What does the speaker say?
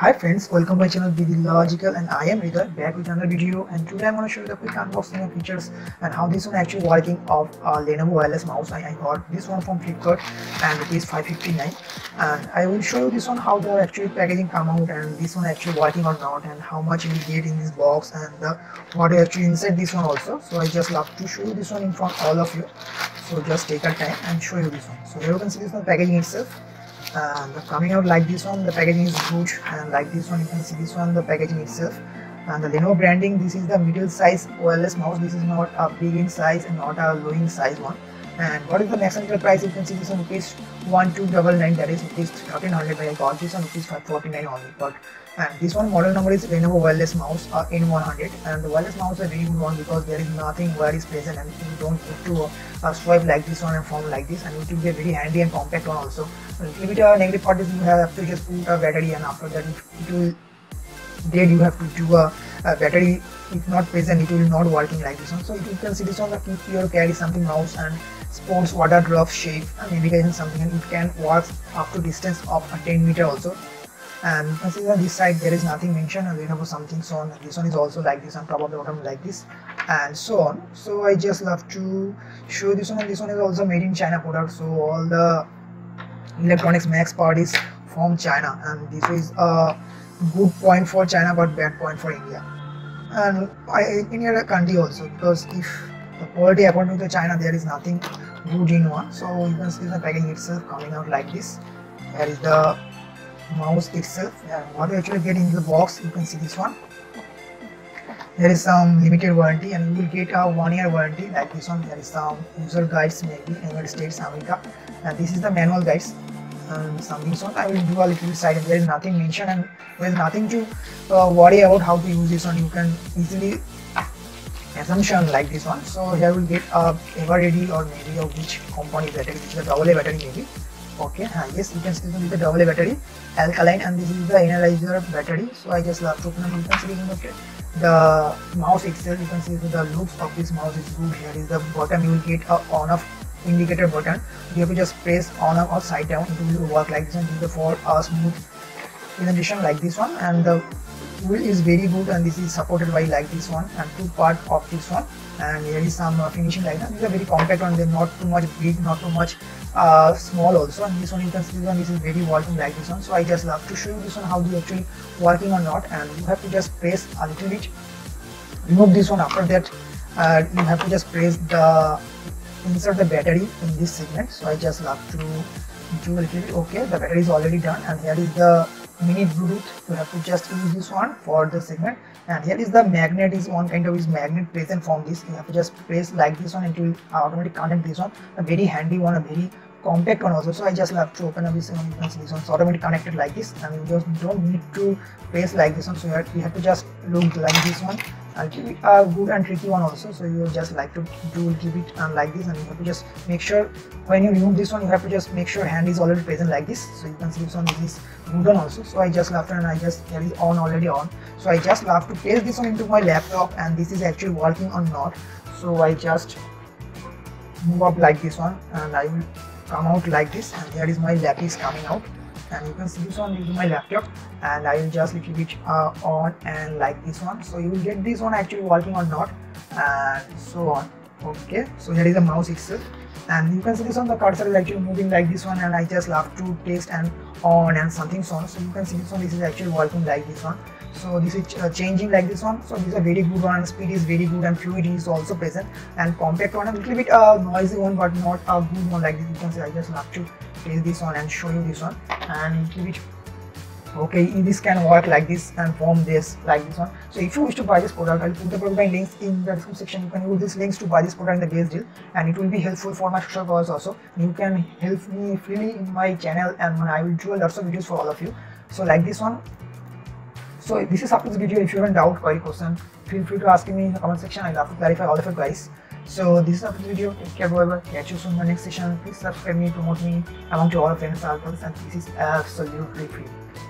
Hi friends, welcome to my channel BE DiLLogicaL, and I am Rida, back with another video. And today I'm going to show you the quick unboxing of features and how this one actually working of Lenovo wireless mouse. I got this one from Flipkart and it is $5.59, and I will show you this one how the actual packaging come out and this one actually working or not, and how much you will get in this box and what you actually inside this one also. So I just love to show you this one in front all of you. So just take your time and show you this one. So here you can see this one packaging itself. And coming out like this one, the packaging is huge, and like this one you can see this one the packaging itself, and the Lenovo branding. This is the middle size wireless mouse. This is not a big in size and not a low in size one. And what is the next retail price? You can see this one ₹1299, that is ₹1,300. I got this one ₹549 only. But and this one model number is Lenovo wireless mouse N100, and the wireless mouse is a very good one because there is nothing where is present, and you don't need to swipe like this one and form like this, and it will be a very handy and compact one also. And if it is negative part, is you have to just put a battery, and after that it will dead. You have to do a battery. If not present, it will not working like this one. So you can see this one, the keep your carry something mouse and sports water drop shape and navigation something, and it can work up to distance of 10 meters also. And you can see on this side there is nothing mentioned, and Lenovo something so on. This one is also like this on top of the bottom like this, and so on. So I just love to show this one, and this one is also made in China product. So all the electronics max part is from China, and this is a good point for China but bad point for India and any other country also, because if the quality according to China, there is nothing good in one. So you can see the packaging itself coming out like this. Here is the mouse itself. What you actually get in the box, you can see this one. There is some limited warranty, and you will get a 1-year warranty like this one. There is some user guides, maybe United States, America, and this is the manual guides and something. So I will do a little side. There is nothing mentioned, and there is nothing to worry about how to use this one. You can easily assumption like this one. So here we will get a ever ready or maybe of which company battery, which is a AA battery maybe. Okay, yes, you can see this with the AA battery alkaline, and this is the analyzer battery. So I just love to open up. You can see the mouse itself. You can see the looks of this mouse is good. Here is the button. You will get a on-off indicator button. You have to just press on-off or side down. It will work like this, and this is for a smooth presentation like this one. And the wheel is very good, and this is supported by like this one and two part of this one. And here is some finishing like that. These are very compact one. They're not too much big, not too much small also. And this one you can see, this is very working like this one. So I just love to show you this one how they actually working or not. And you have to just press a little bit, remove this one. After that you have to just press the insert the battery in this segment. So I just love to do a little bit. Okay, the battery is already done, and here is the mini Bluetooth. You have to just use this one for the segment. And here is the magnet, is one kind of is magnet present from this. You have to just press like this one, it will automatically connect this one. A very handy one, a very compact one also. So I just love to open up this one. You can see this one is automatically connected like this, and you just don't need to press like this one. So you have to just look like this one. I'll give it a good and tricky one also. So you just like to do give it and like this, and you have to just make sure when you remove this one, you have to just make sure hand is already present like this. So you can see this one, this is good one also. So I just love to, and I just carry on already on. So I just love to place this one into my laptop, and this is actually working or not. So I just move up like this one, and I will come out like this, and there is my laptop is coming out. And you can see this one is my laptop, and I will just little bit on and like this one. So you will get this one actually working or not, and so on. Okay, so here is the mouse itself, and you can see this one, the cursor is actually moving like this one, and I just love to paste and on and something so on. So you can see this one, this is actually working like this one. So this is changing like this one. So this is a very good one. Speed is very good, and fluid is also present, and compact one, a little bit noisy one, but not a good one like this. You can see I just love to place this one and show you this one, and give it okay. This can work like this and form this like this one. So if you wish to buy this product, I'll put the product links in the description section. You can use these links to buy this product in the best deal, and it will be helpful for my social cause also. You can help me freely in my channel, and I will do lots of videos for all of you. So like this one. So this is after this video. If you have any doubt, query, question, feel free to ask me in the comment section. I'll have to clarify all of your guys. So this is after this video. Take care, whoever. Catch you soon in the next session. Please subscribe me, promote me among your all friends, circles, and this is absolutely free.